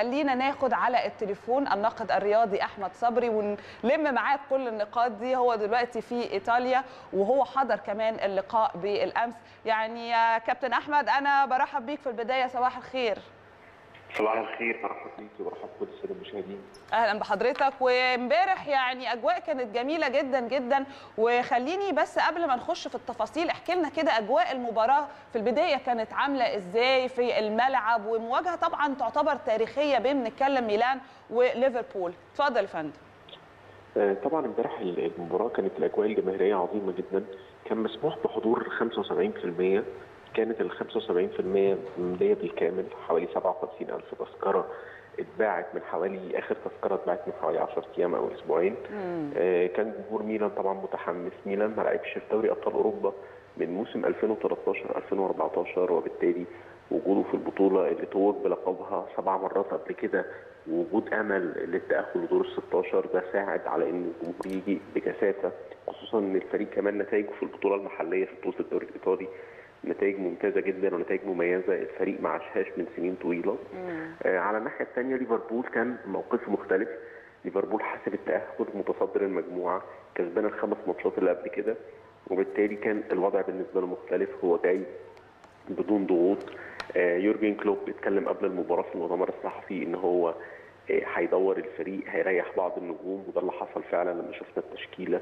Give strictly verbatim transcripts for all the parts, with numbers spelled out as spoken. خلينا ناخد على التليفون الناقد الرياضي أحمد صبري ونلم معاه كل النقاط دي. هو دلوقتي في إيطاليا وهو حضر كمان اللقاء بالأمس. يعني يا كابتن أحمد أنا برحب بيك في البداية، صباح الخير. صباح الخير، مرحبا بيكي ومرحبا بكل الساده المشاهدين. اهلا بحضرتك. وامبارح يعني اجواء كانت جميله جدا جدا، وخليني بس قبل ما نخش في التفاصيل احكي لنا كده اجواء المباراه في البدايه كانت عامله ازاي في الملعب، ومواجهه طبعا تعتبر تاريخيه بين بنتكلم ميلان وليفربول. اتفضل يا فندم. طبعا امبارح المباراه كانت الاجواء الجماهيريه عظيمه جدا، كان مسموح بحضور خمسة وسبعين بالمية، كانت ال خمسة وسبعين بالمية ممليه بالكامل، حوالي سبعة وخمسين ألف تذكره اتباعت من حوالي اخر تذكره اتباعت من حوالي عشرة ايام او اسبوعين. آه كان جمهور ميلان طبعا متحمس، ميلان ما لعبش في دوري ابطال اوروبا من موسم ألفين وثلاثة عشر ألفين وأربعة عشر، وبالتالي وجوده في البطوله اللي توج بلقبها سبع مرات قبل كده ووجود امل للتاهل لدور ال ستاشر ده ساعد على ان الجمهور يجي بكثافه، خصوصا ان الفريق كمان نتائجه في البطوله المحليه في بطوله الدوري الايطالي نتائج ممتازه جدا ونتائج مميزه، الفريق ما عاشهاش من سنين طويله. آه على الناحيه الثانيه ليفربول كان موقفه مختلف، ليفربول حاسب التاهل متصدر المجموعه كسبان الخمس ماتشات اللي قبل كده، وبالتالي كان الوضع بالنسبه له مختلف، هو جاي بدون ضغوط. آه يورجن كلوب اتكلم قبل المباراه في المؤتمر الصحفي ان هو هيدور آه الفريق، هيريح بعض النجوم، وده اللي حصل فعلا لما شفنا التشكيله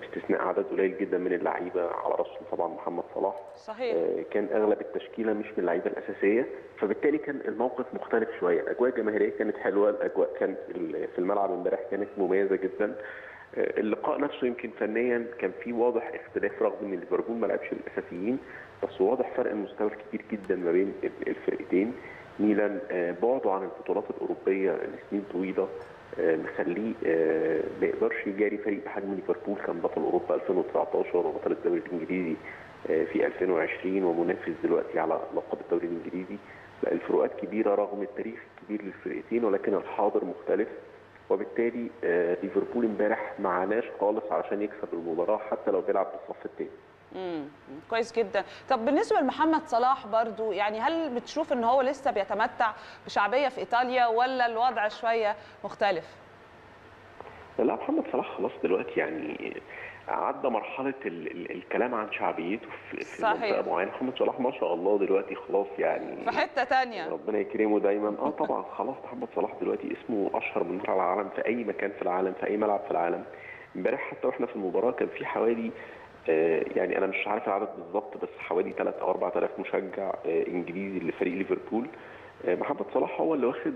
باستثناء عدد قليل جدا من اللعيبه على راسهم طبعا محمد صلاح. صحيح. كان اغلب التشكيله مش من اللعيبه الاساسيه، فبالتالي كان الموقف مختلف شويه، الاجواء الجماهيريه كانت حلوه، الاجواء كان في الملعب امبارح كانت مميزه جدا. اللقاء نفسه يمكن فنيا كان فيه واضح اختلاف، رغم ان ليفربول ما لعبش الاساسيين بس واضح فرق المستوى كبير جدا ما بين الفرقتين. ميلان بعده عن البطولات الاوروبيه لسنين طويله مخليه ما يقدرش يجاري فريق بحجم ليفربول، كان بطل اوروبا ألفين وتسعة عشر وبطل الدوري الانجليزي في ألفين وعشرين ومنافس دلوقتي على لقب الدوري الانجليزي. الفروقات كبيره رغم التاريخ الكبير للفرقتين، ولكن الحاضر مختلف، وبالتالي ليفربول امبارح ما عاناش خالص علشان يكسب المباراه حتى لو بيلعب بالصف الثاني. امم كويس جدا. طب بالنسبه لمحمد صلاح برضو، يعني هل بتشوف ان هو لسه بيتمتع بشعبيه في ايطاليا ولا الوضع شويه مختلف؟ لا، محمد صلاح خلاص دلوقتي يعني عدى مرحله ال ال الكلام عن شعبيته في, في منطقه معينه. محمد صلاح ما شاء الله دلوقتي خلاص يعني في حته ثانيه، ربنا يكرمه دايما. اه طبعا خلاص محمد صلاح دلوقتي اسمه اشهر من نار على العالم في اي مكان في العالم في اي ملعب في العالم. امبارح حتى واحنا في المباراه كان في حوالي يعني انا مش عارف العدد بالظبط بس حوالي ثلاثة أو أربعة آلاف مشجع انجليزي لفريق ليفربول. محمد صلاح هو اللي واخد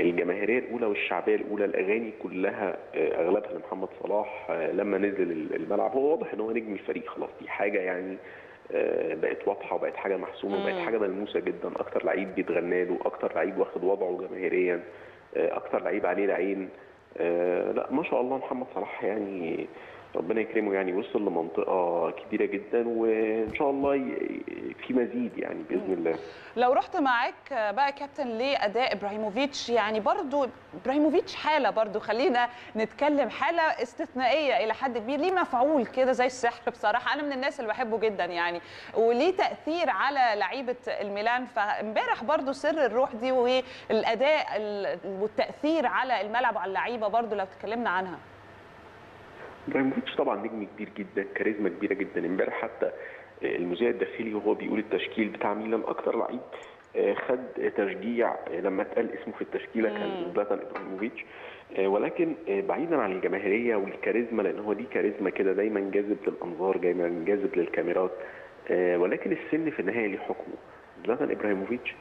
الجماهيريه الاولى والشعبيه الاولى، الاغاني كلها اغلبها لمحمد صلاح لما نزل الملعب، هو واضح ان هو نجم الفريق خلاص، دي حاجه يعني بقت واضحه وبقت حاجه محسومه وبقت حاجه ملموسه جدا، اكتر لعيب بيتغنى له، اكتر لعيب واخد وضعه جماهيريا، اكتر لعيب عليه العين. لا ما شاء الله محمد صلاح يعني ربنا يكرمه يعني وصل لمنطقة كبيرة جدا، وإن شاء الله في مزيد يعني بإذن الله. لو رحت معاك بقى كابتن لأداء إبراهيموفيتش، يعني برضو إبراهيموفيتش حالة، برضو خلينا نتكلم حالة استثنائية إلى حد كبير، ليه مفعول كده زي السحر بصراحة، أنا من الناس اللي بحبه جدا يعني، وليه تأثير على لعيبة الميلان، فإمبارح برضو سر الروح دي والأداء والتأثير على الملعب وعلى اللعيبة برضو لو تكلمنا عنها. ابراهيموفيتش طبعا نجم كبير جدا، كاريزما كبيره جدا، امبارح حتى المذيع الداخلي وهو بيقول التشكيل بتاع ميلان اكتر لعيب خد تشجيع لما اتقال اسمه في التشكيله كان زلاتان ابراهيموفيتش. ولكن بعيدا عن الجماهيريه والكاريزما لان هو دي كاريزما كده دايما جاذب للانظار دايما جاذب للكاميرات، ولكن السن في النهايه ليه حكمه. زلاتان ابراهيموفيتش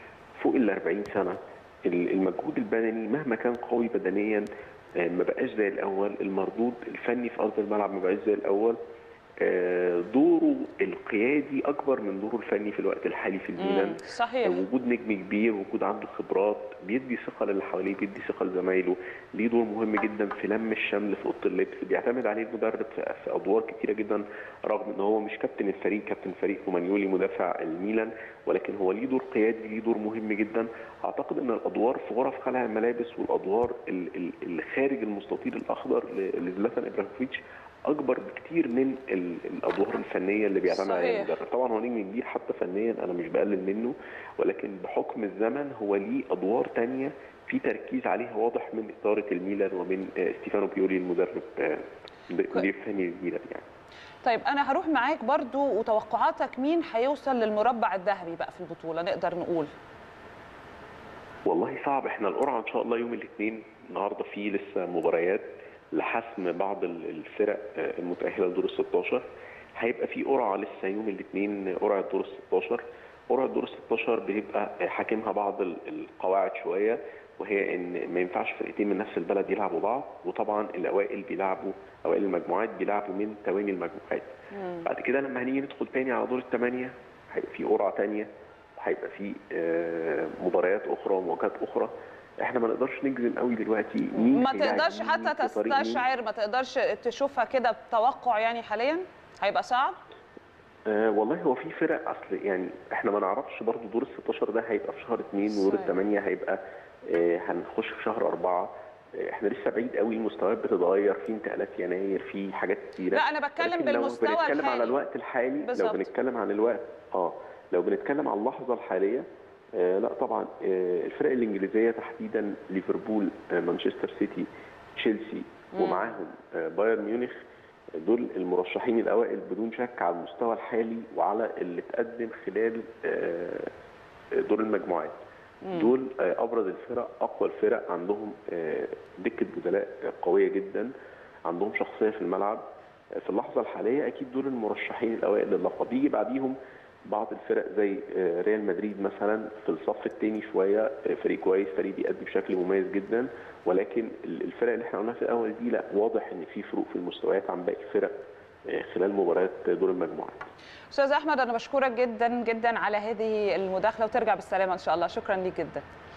فوق ال أربعين سنه، المجهود البدني مهما كان قوي بدنيا ما بقاش زي الاول، المردود الفني في ارض الملعب ما بقاش زي الاول، دوره القيادي اكبر من دوره الفني في الوقت الحالي في الميلان. صحيح. وجود نجم كبير، وجود عنده خبرات، بيدي ثقه للي حواليه، بيدي ثقه لزمايله، ليه دور مهم جدا في لم الشمل في اوضه اللبس، بيعتمد عليه المدرب في ادوار كتيره جدا، رغم ان هو مش كابتن الفريق، كابتن فريق أومانيولي مدافع الميلان، ولكن هو ليه دور قيادي، ليه دور مهم جدا. اعتقد ان الادوار في غرف خلع الملابس والادوار اللي خارج المستطيل الاخضر لزلاتان ابراهيموفيتش اكبر بكتير من الادوار الفنيه اللي بيعملها المدرب. طبعا هو نجم كبير حتى فنيا، انا مش بقلل منه، ولكن بحكم الزمن هو ليه ادوار ثانيه في تركيز عليها واضح من اداره الميلان ومن ستيفانو بيولي المدرب مدير فني الميلان يعني. طيب انا هروح معاك برضو، وتوقعاتك مين هيوصل للمربع الذهبي بقى في البطوله؟ نقدر نقول والله صعب، احنا القرعه ان شاء الله يوم الاثنين، النهارده فيه لسه مباريات لحسم بعض الفرق المتأهلة لدور الستاشر، هيبقى في قرعة لسه يوم الاثنين، قرعة دور الستاشر، قرعة دور الستاشر بيبقى حاكمها بعض القواعد شوية، وهي ان ما ينفعش فرقتين من نفس البلد يلعبوا بعض، وطبعا الاوائل بيلعبوا، اوائل المجموعات بيلعبوا من تواني المجموعات. مم. بعد كده لما هنيجي ندخل تاني على دور الثمانية هيبقى في قرعة تانية، وهيبقى في مباريات أخرى ومواجهات أخرى. احنا ما نقدرش نجزم قوي دلوقتي، ما تقدرش حتى تستشعر، ما تقدرش تشوفها كده بتوقع يعني حاليا، هيبقى صعب. آه والله هو في فرق، اصل يعني احنا ما نعرفش برضو دور الستاشر ده هيبقى في شهر اتنين، ودور الثمانية هيبقى آه هنخش في شهر اربعة، احنا لسه بعيد قوي، المستويات بتتغير، في انتقالات يناير، في حاجات كتيرة. لا انا بتكلم بالمستوى الحالي، لو بنتكلم على الوقت الحالي بالزبط. لو بنتكلم عن الوقت اه لو بنتكلم على اللحظة الحالية آه لا طبعا آه الفرق الانجليزيه تحديدا ليفربول، آه مانشستر سيتي، تشيلسي، ومعاهم آه بايرن ميونخ، دول المرشحين الاوائل بدون شك على المستوى الحالي وعلى اللي اتقدم خلال آه دور المجموعات. مم. دول آه ابرز الفرق، اقوى الفرق، عندهم آه دكه بدلاء قويه جدا، عندهم شخصيه في الملعب. آه في اللحظه الحاليه اكيد دول المرشحين الاوائل للقب. بيجي بعديهم بعض الفرق زي ريال مدريد مثلا في الصف الثاني شويه، فريق كويس، فريق بيأدي بشكل مميز جدا، ولكن الفرق اللي احنا قلناها في الاول دي لا، واضح ان في فروق في المستويات عن باقي الفرق خلال مباريات دور المجموعات. استاذ احمد انا بشكرك جدا جدا على هذه المداخله، وترجع بالسلامه ان شاء الله. شكرا ليك جدا.